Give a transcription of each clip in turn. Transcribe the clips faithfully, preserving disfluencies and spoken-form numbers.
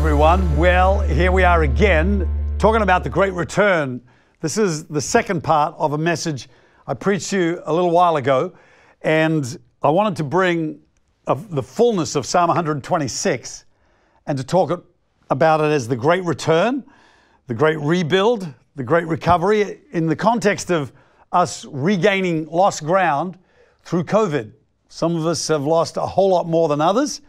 Hi everyone, well here we are again talking about the Great Return. This is the second part of a message I preached to you a little while ago, and I wanted to bring of the fullness of Psalm one twenty-six and to talk about it as the Great Return, the Great Rebuild, the Great Recovery in the context of us regaining lost ground through COVID. Some of us have lost a whole lot more than others.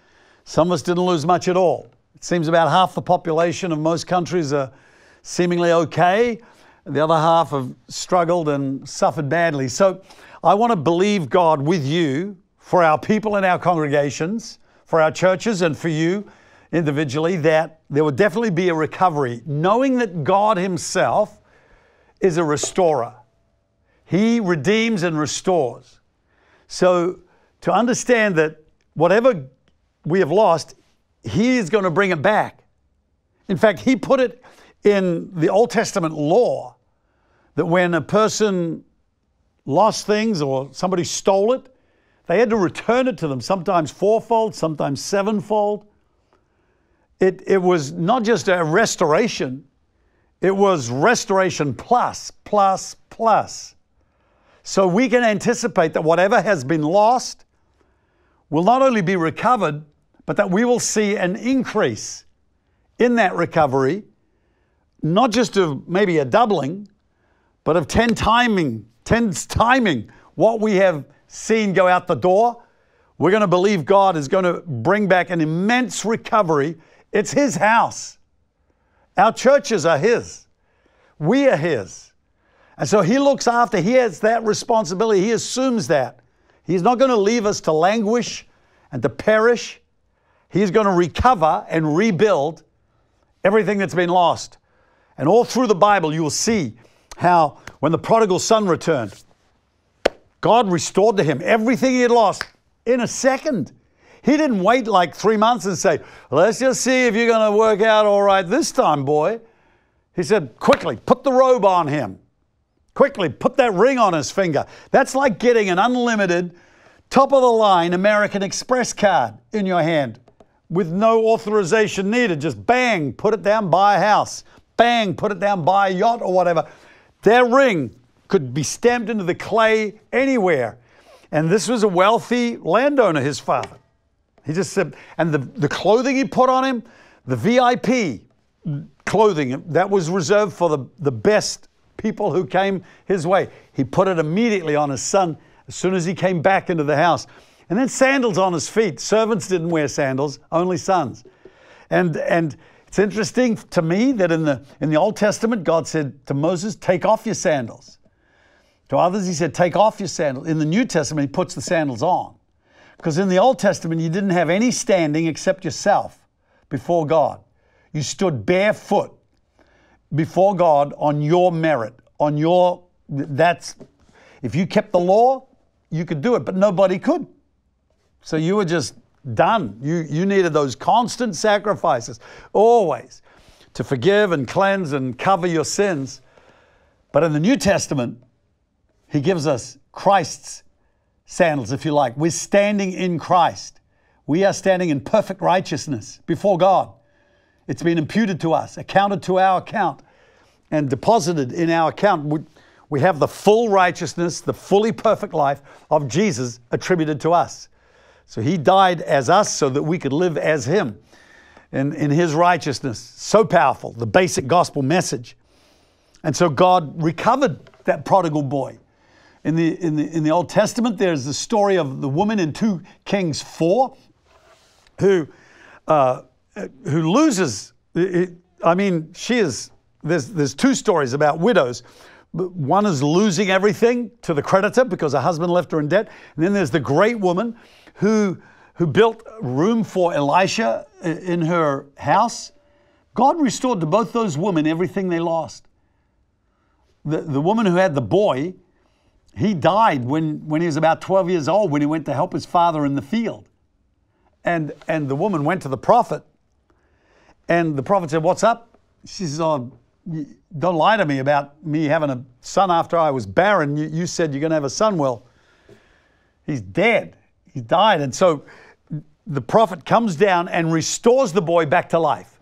Some of us didn't lose much at all. It seems about half the population of most countries are seemingly okay. The other half have struggled and suffered badly. So I want to believe God with you for our people and our congregations, for our churches and for you individually, that there will definitely be a recovery, knowing that God himself is a restorer. He redeems and restores. So to understand that whatever we have lost, he is going to bring it back. In fact, he put it in the Old Testament law that when a person lost things or somebody stole it, they had to return it to them, sometimes fourfold, sometimes sevenfold. It, it was not just a restoration, it was restoration plus, plus, plus. So we can anticipate that whatever has been lost will not only be recovered, but that we will see an increase in that recovery, not just of maybe a doubling, but of ten timing, ten timing what we have seen go out the door. We're going to believe God is going to bring back an immense recovery. It's his house. Our churches are his. We are his. And so he looks after, he has that responsibility. He assumes that. He's not going to leave us to languish and to perish. He's going to recover and rebuild everything that's been lost. And all through the Bible, you will see how when the prodigal son returned, God restored to him everything he had lost in a second. He didn't wait like three months and say, let's just see if you're going to work out all right this time, boy. He said, quickly, put the robe on him. Quickly, put that ring on his finger. That's like getting an unlimited, top-of-the-line American Express card in your hand with no authorization needed. Just bang, put it down, buy a house. Bang, put it down, buy a yacht or whatever. Their ring could be stamped into the clay anywhere. And this was a wealthy landowner, his father. He just said, and the, the clothing he put on him, the V I P clothing, that was reserved for the, the best people who came his way. He put it immediately on his son as soon as he came back into the house. And then sandals on his feet. Servants didn't wear sandals, only sons. And, and it's interesting to me that in the, in the Old Testament, God said to Moses, take off your sandals. To others, he said, take off your sandals. In the New Testament, he puts the sandals on. Because in the Old Testament, you didn't have any standing except yourself before God. You stood barefoot before God on your merit, on your, that's, if you kept the law, you could do it, but nobody could. So you were just done. You, you needed those constant sacrifices, always, to forgive and cleanse and cover your sins. But in the New Testament, he gives us Christ's sandals, if you like. We're standing in Christ. We are standing in perfect righteousness before God. It's been imputed to us, accounted to our account, and deposited in our account. We, we have the full righteousness, the fully perfect life of Jesus attributed to us. So he died as us so that we could live as him in, in his righteousness. So powerful, the basic gospel message. And so God recovered that prodigal boy. In the, in the, in the Old Testament, there's the story of the woman in two Kings four who, uh, who loses. I mean, she is, there's, there's two stories about widows. One is losing everything to the creditor because her husband left her in debt. And then there's the great woman who, who built room for Elisha in her house. God restored to both those women everything they lost. The, the woman who had the boy, he died when, when he was about twelve years old, when he went to help his father in the field. And, and the woman went to the prophet, and the prophet said, what's up? She says, oh, don't lie to me about me having a son after I was barren. You, you said you're going to have a son. Well, he's dead. He died. And so the prophet comes down and restores the boy back to life.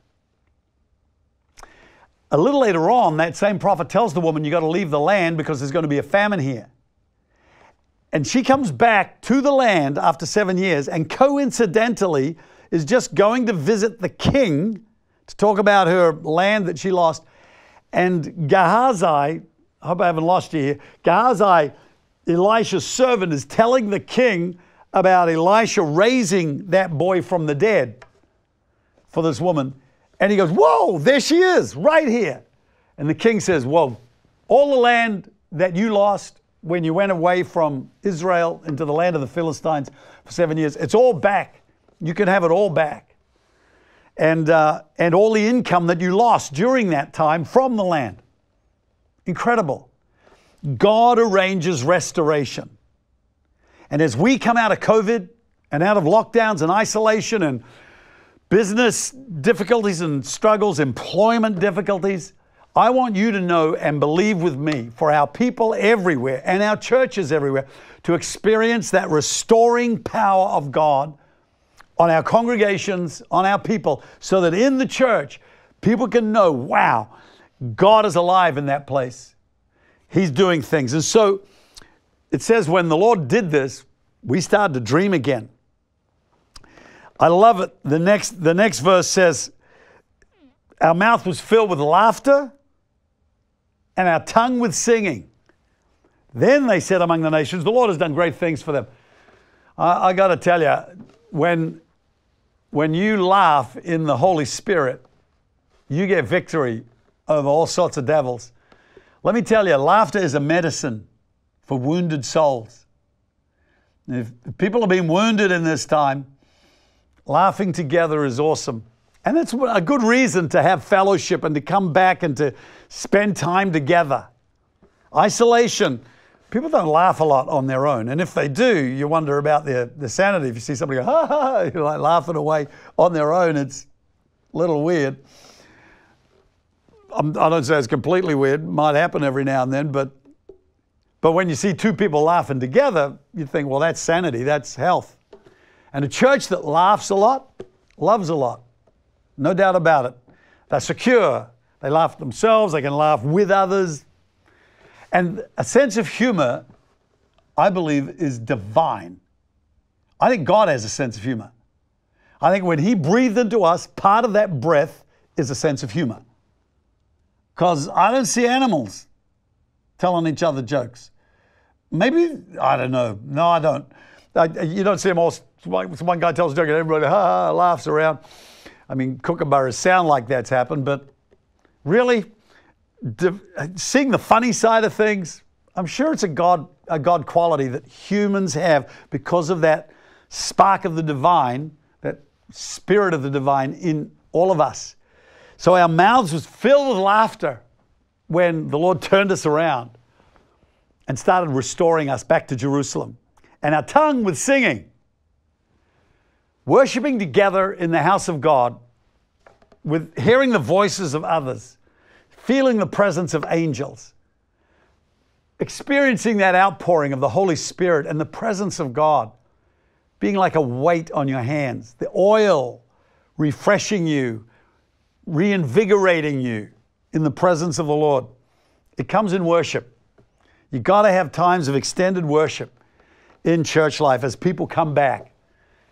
A little later on, that same prophet tells the woman, you got to leave the land because there's going to be a famine here. And she comes back to the land after seven years and coincidentally is just going to visit the king to talk about her land that she lost. And Gehazi, I hope I haven't lost you here, Gehazi, Elisha's servant, is telling the king about Elisha raising that boy from the dead for this woman. And he goes, whoa, there she is, right here. And the king says, whoa, all the land that you lost when you went away from Israel into the land of the Philistines for seven years, it's all back. You can have it all back. And, uh, and all the income that you lost during that time from the land. Incredible. God arranges restoration. And as we come out of COVID and out of lockdowns and isolation and business difficulties and struggles, employment difficulties, I want you to know and believe with me for our people everywhere and our churches everywhere to experience that restoring power of God on our congregations, on our people, so that in the church, people can know, wow, God is alive in that place. He's doing things. And so it says when the Lord did this, we started to dream again. I love it. The next, the next verse says, our mouth was filled with laughter and our tongue with singing. Then they said among the nations, the Lord has done great things for them. I, I got to tell you, when, when you laugh in the Holy Spirit, you get victory over all sorts of devils. Let me tell you, laughter is a medicine for wounded souls. If people have been wounded in this time, laughing together is awesome. And it's a good reason to have fellowship and to come back and to spend time together. Isolation. People don't laugh a lot on their own. And if they do, you wonder about their, their sanity. If you see somebody go, ha, ha, ha, you're like laughing away on their own, it's a little weird. I'm, I don't say it's completely weird. It might happen every now and then. But, but when you see two people laughing together, you think, well, that's sanity. That's health. And a church that laughs a lot, loves a lot. No doubt about it. They're secure. They laugh themselves. They can laugh with others. And a sense of humor, I believe, is divine. I think God has a sense of humor. I think when He breathed into us, part of that breath is a sense of humor. Because I don't see animals telling each other jokes. Maybe, I don't know. No, I don't. I, you don't see them all... One guy tells a joke and everybody ha, ha, laughs around. I mean, kookaburras sound like that's happened, but really, seeing the funny side of things, I'm sure it's a God, a God quality that humans have because of that spark of the divine, that spirit of the divine in all of us. So our mouths was filled with laughter when the Lord turned us around and started restoring us back to Jerusalem. And our tongue with singing. Worshipping together in the house of God, with hearing the voices of others, feeling the presence of angels, experiencing that outpouring of the Holy Spirit and the presence of God, being like a weight on your hands, the oil refreshing you, reinvigorating you in the presence of the Lord. It comes in worship. You've got to have times of extended worship in church life as people come back.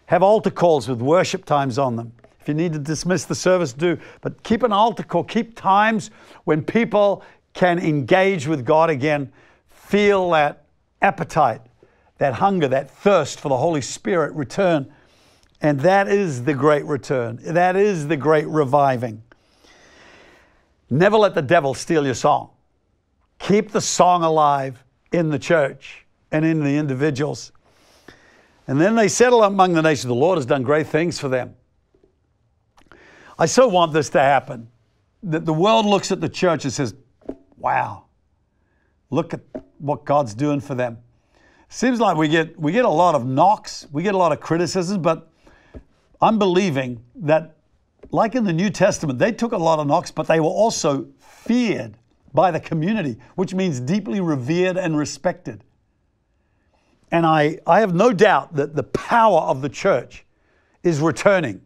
Have altar calls with worship times on them. If you need to dismiss the service, do. But keep an altar call. Keep times when people can engage with God again, feel that appetite, that hunger, that thirst for the Holy Spirit return. And that is the great return. That is the great reviving. Never let the devil steal your song. Keep the song alive in the church and in the individuals. And then they settle among the nations. The Lord has done great things for them. I so want this to happen. That the world looks at the church and says, wow, look at what God's doing for them. Seems like we get, we get a lot of knocks. We get a lot of criticism. But I'm believing that like in the New Testament, they took a lot of knocks, but they were also feared by the community, which means deeply revered and respected. And I, I have no doubt that the power of the church is returning.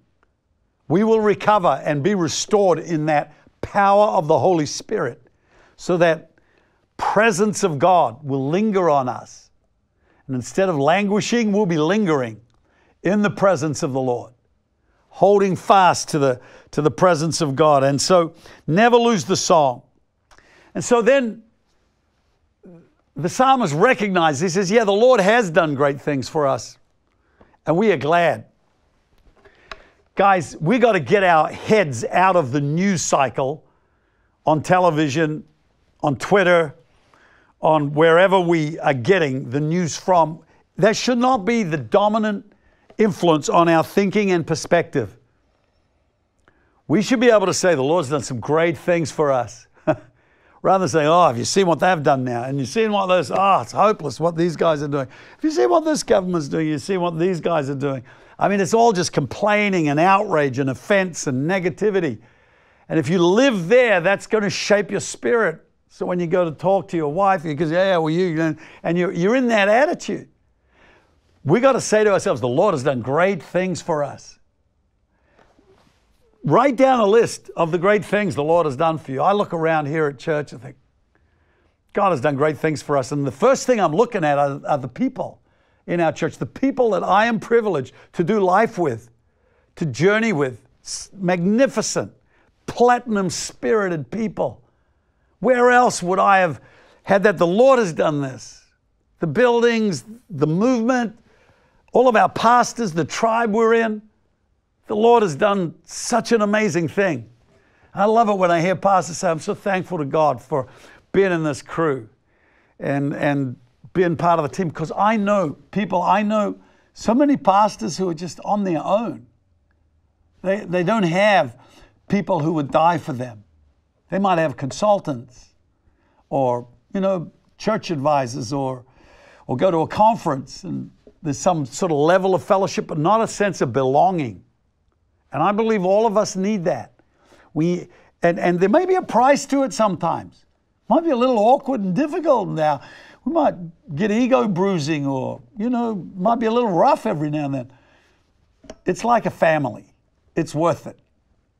We will recover and be restored in that power of the Holy Spirit, so that presence of God will linger on us. And instead of languishing, we'll be lingering in the presence of the Lord, holding fast to the, to the presence of God. And so never lose the song. And so then the psalmist recognizes, he says, yeah, the Lord has done great things for us, and we are glad. Guys, we got to get our heads out of the news cycle on television, on Twitter, on wherever we are getting the news from. That should not be the dominant influence on our thinking and perspective. We should be able to say, the Lord's done some great things for us. Rather than saying, oh, have you seen what they've done now? And you've seen what this, oh, it's hopeless what these guys are doing. Have you seen what this government's doing? You see what these guys are doing. I mean, it's all just complaining and outrage and offense and negativity. And if you live there, that's going to shape your spirit. So when you go to talk to your wife, you go, yeah, well, you, and you're, you're in that attitude. We got to say to ourselves, the Lord has done great things for us. Write down a list of the great things the Lord has done for you. I look around here at church and think, God has done great things for us. And the first thing I'm looking at are, are the people in our church, the people that I am privileged to do life with, to journey with. Magnificent, platinum-spirited people. Where else would I have had that? The Lord has done this. The buildings, the movement, all of our pastors, the tribe we're in. The Lord has done such an amazing thing. I love it when I hear pastors say, I'm so thankful to God for being in this crew and, and being part of the team. Because I know people, I know so many pastors who are just on their own. They, they don't have people who would die for them. They might have consultants or, you know, church advisors or, or go to a conference and there's some sort of level of fellowship, but not a sense of belonging. And I believe all of us need that. We, and, and there may be a price to it sometimes. Might be a little awkward and difficult now. We might get ego bruising or, you know, might be a little rough every now and then. It's like a family. It's worth it.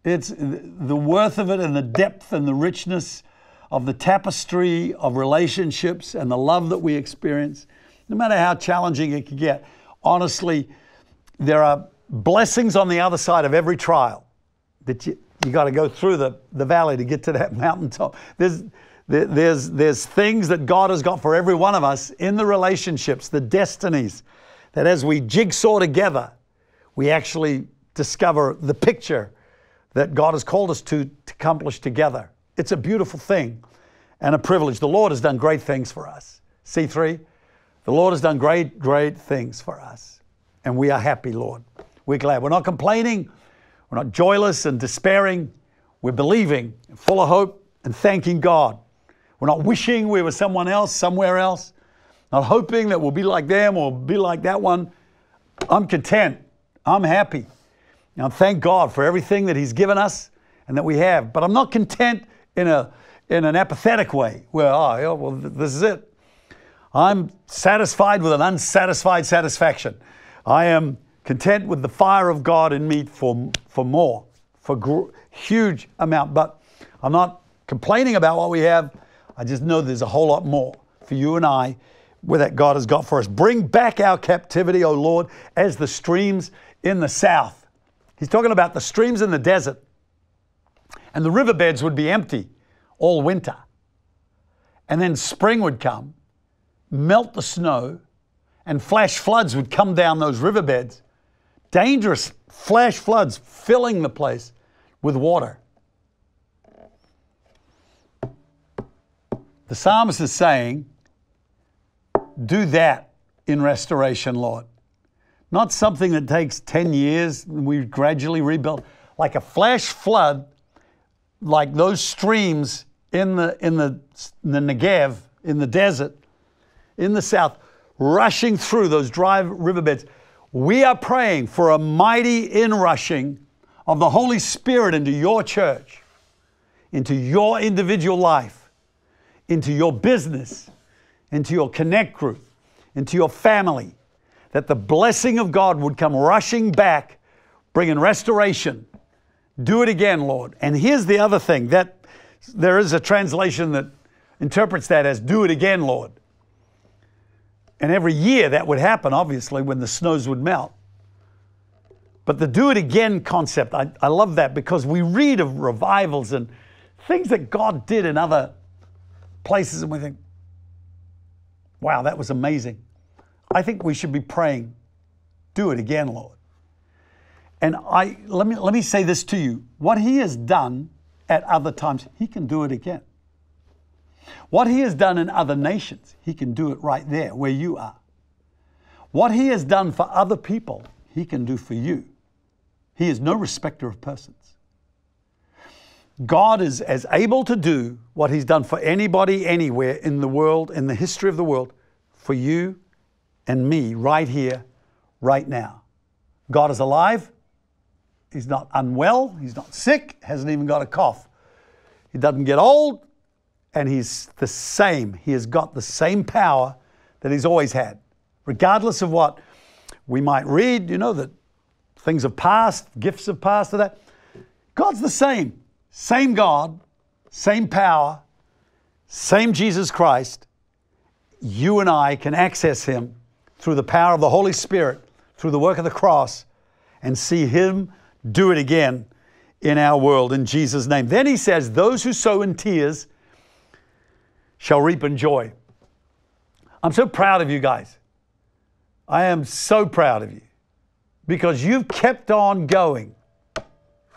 It's the worth of it and the depth and the richness of the tapestry of relationships and the love that we experience, no matter how challenging it can get. Honestly, there are blessings on the other side of every trial that you, you got to go through the, the valley to get to that mountaintop. There's, there, there's, there's things that God has got for every one of us in the relationships, the destinies, that as we jigsaw together, we actually discover the picture that God has called us to, to accomplish together. It's a beautiful thing and a privilege. The Lord has done great things for us. C three, the Lord has done great, great things for us. And we are happy, Lord. We're glad. We're not complaining. We're not joyless and despairing. We're believing, full of hope, and thanking God. We're not wishing we were someone else, somewhere else. Not hoping that we'll be like them or be like that one. I'm content. I'm happy. Now, thank God for everything that He's given us and that we have. But I'm not content in a in an apathetic way where, oh, yeah, well, this is it. I'm satisfied with an unsatisfied satisfaction. I am content with the fire of God in me for, for more, for gr huge amount. But I'm not complaining about what we have. I just know there's a whole lot more for you and I where that God has got for us. Bring back our captivity, O Lord, as the streams in the south. He's talking about the streams in the desert. And the riverbeds would be empty all winter. And then spring would come, melt the snow, and flash floods would come down those riverbeds. Dangerous flash floods filling the place with water. The psalmist is saying, do that in restoration, Lord. Not something that takes ten years and we gradually rebuild. Like a flash flood, like those streams in the, in the, in the Negev, in the desert, in the south, rushing through those dry riverbeds. We are praying for a mighty inrushing of the Holy Spirit into your church, into your individual life, into your business, into your connect group, into your family, that the blessing of God would come rushing back, bringing restoration Do it again, Lord. And here's the other thing, that there is a translation that interprets that as do it again, Lord. And every year that would happen, obviously, when the snows would melt. But the do it again concept, I, I love that, because we read of revivals and things that God did in other places and we think, wow, that was amazing. I think we should be praying, do it again, Lord. And I let me let me say this to you. What he has done at other times, he can do it again. What he has done in other nations, he can do it right there where you are. What he has done for other people, he can do for you. He is no respecter of persons. God is as able to do what he's done for anybody, anywhere in the world, in the history of the world, for you and me right here, right now. God is alive. He's not unwell. He's not sick. Hasn't even got a cough. He doesn't get old. And he's the same. He has got the same power that he's always had. Regardless of what we might read, you know, that things have passed, gifts have passed, that God's the same. Same God, same power, same Jesus Christ. You and I can access him through the power of the Holy Spirit, through the work of the cross, and see him do it again in our world, in Jesus' name. Then he says, those who sow in tears shall reap in joy. I'm so proud of you guys. I am so proud of you, because you've kept on going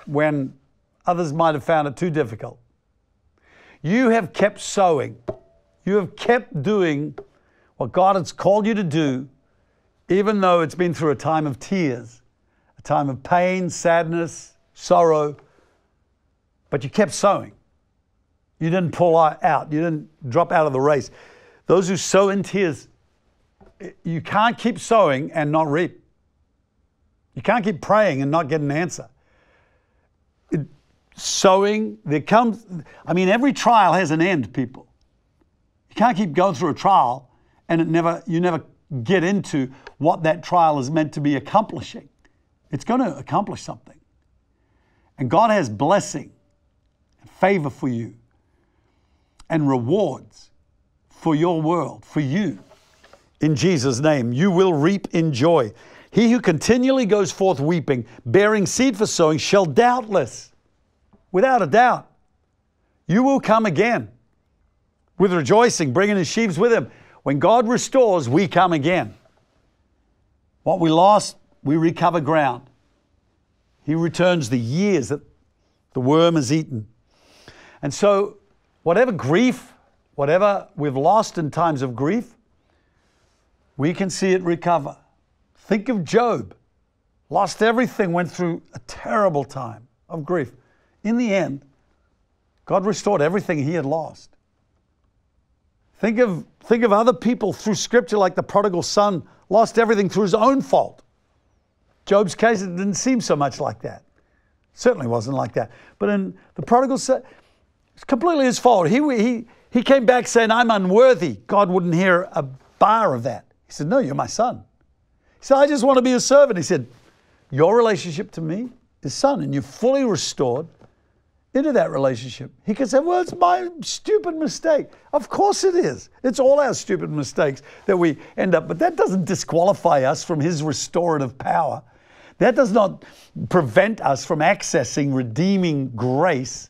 when others might have found it too difficult. You have kept sowing. You have kept doing what God has called you to do, even though it's been through a time of tears, a time of pain, sadness, sorrow, but you kept sowing. You didn't pull out. You didn't drop out of the race. Those who sow in tears, you can't keep sowing and not reap. You can't keep praying and not get an answer. It, sowing, there comes, I mean, every trial has an end, people. You can't keep going through a trial and it never, you never get into what that trial is meant to be accomplishing. It's going to accomplish something. And God has blessing and favor for you, and rewards for your world, for you. In Jesus' name, you will reap in joy. He who continually goes forth weeping, bearing seed for sowing, shall doubtless, without a doubt, you will come again with rejoicing, bringing his sheaves with him. When God restores, we come again. What we lost, we recover ground. He returns the years that the worm has eaten. And so, whatever grief, whatever we've lost in times of grief, we can see it recover. Think of Job. Lost everything, went through a terrible time of grief. In the end, God restored everything he had lost. Think of, think of other people through Scripture, like the prodigal son, lost everything through his own fault. Job's case, it didn't seem so much like that. Certainly wasn't like that. But in the prodigal son, it's completely his fault. He, he, he came back saying, I'm unworthy. God wouldn't hear a bar of that. He said, no, you're my son. He said, I just want to be a servant. He said, your relationship to me is son, and you're fully restored into that relationship. He could say, well, it's my stupid mistake. Of course it is. It's all our stupid mistakes that we end up, but that doesn't disqualify us from his restorative power. That does not prevent us from accessing redeeming grace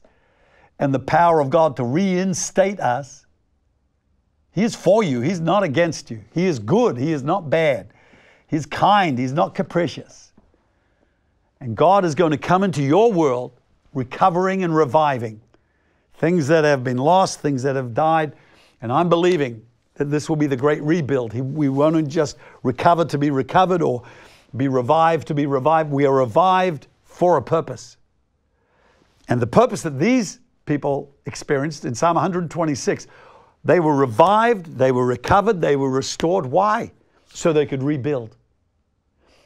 and the power of God to reinstate us. He is for you. He's not against you. He is good. He is not bad. He's kind. He's not capricious. And God is going to come into your world recovering and reviving things that have been lost, things that have died. And I'm believing that this will be the great rebuild. We won't just recover to be recovered or be revived to be revived. We are revived for a purpose. And the purpose that these people experienced in Psalm one hundred twenty-six. They were revived, they were recovered, they were restored. Why? So they could rebuild.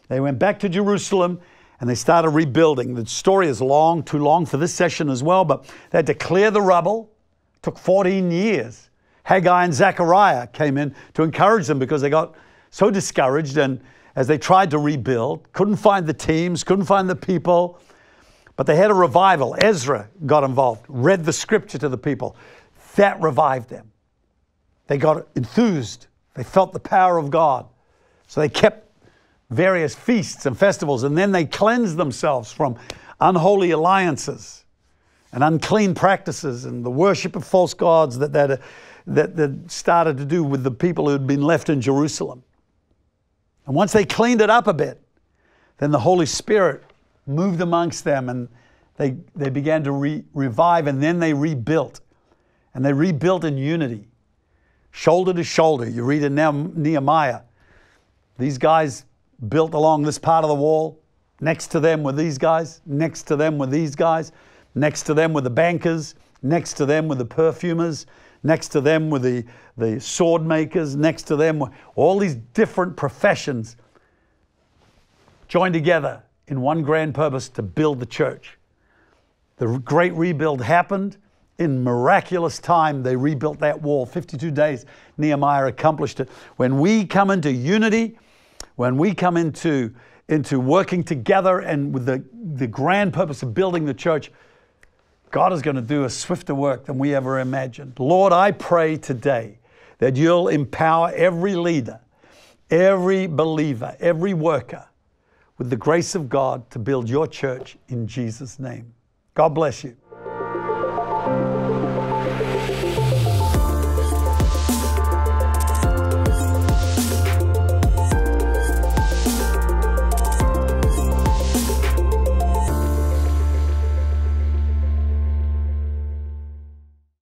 They went back to Jerusalem and they started rebuilding. The story is long, too long for this session as well, but they had to clear the rubble. It took fourteen years. Haggai and Zechariah came in to encourage them because they got so discouraged, and as they tried to rebuild, couldn't find the teams, couldn't find the people. But they had a revival. Ezra got involved, read the scripture to the people. That revived them. They got enthused. They felt the power of God. So they kept various feasts and festivals, and then they cleansed themselves from unholy alliances and unclean practices and the worship of false gods that that, that, that started to do with the people who had been left in Jerusalem. And once they cleaned it up a bit, then the Holy Spirit moved amongst them, and they, they began to re revive, and then they rebuilt. And they rebuilt in unity, shoulder to shoulder. You read in Nehemiah, these guys built along this part of the wall. Next to them were these guys. Next to them were these guys. Next to them were the bankers. Next to them were the perfumers. Next to them were the, the sword makers. Next to them were all these different professions joined together in one grand purpose to build the church. The great rebuild happened. In miraculous time, they rebuilt that wall. fifty-two days, Nehemiah accomplished it. When we come into unity, when we come into, into working together and with the, the grand purpose of building the church, God is going to do a swifter work than we ever imagined. Lord, I pray today that you'll empower every leader, every believer, every worker with the grace of God to build your church in Jesus' name. God bless you.